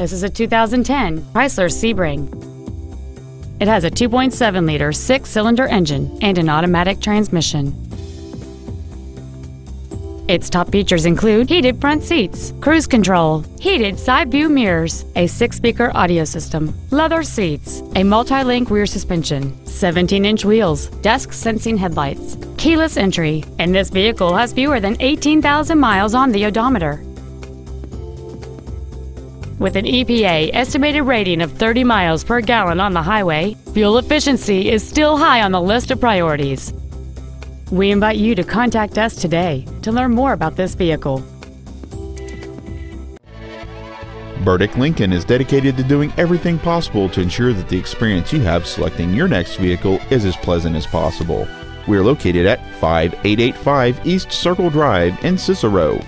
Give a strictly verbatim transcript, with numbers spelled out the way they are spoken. This is a two thousand ten Chrysler Sebring. It has a two point seven liter six-cylinder engine and an automatic transmission. Its top features include heated front seats, cruise control, heated side view mirrors, a six-speaker audio system, leather seats, a multi-link rear suspension, seventeen inch wheels, dusk-sensing headlights, keyless entry, and this vehicle has fewer than eighteen thousand miles on the odometer. With an E P A estimated rating of thirty miles per gallon on the highway, fuel efficiency is still high on the list of priorities. We invite you to contact us today to learn more about this vehicle. Burdick Lincoln is dedicated to doing everything possible to ensure that the experience you have selecting your next vehicle is as pleasant as possible. We are located at fifty-eight eighty-five East Circle Drive in Cicero.